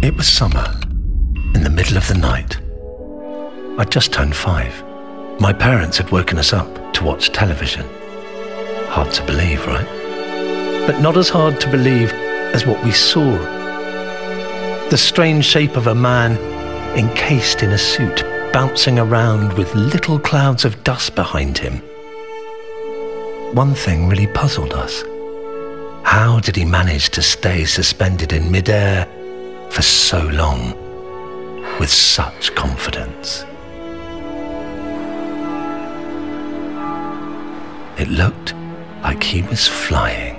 It was summer, in the middle of the night. I'd just turned 5. My parents had woken us up to watch television. Hard to believe, right? But not as hard to believe as what we saw. The strange shape of a man encased in a suit, bouncing around with little clouds of dust behind him. One thing really puzzled us. How did he manage to stay suspended in midair for so long, with such confidence? It looked like he was flying.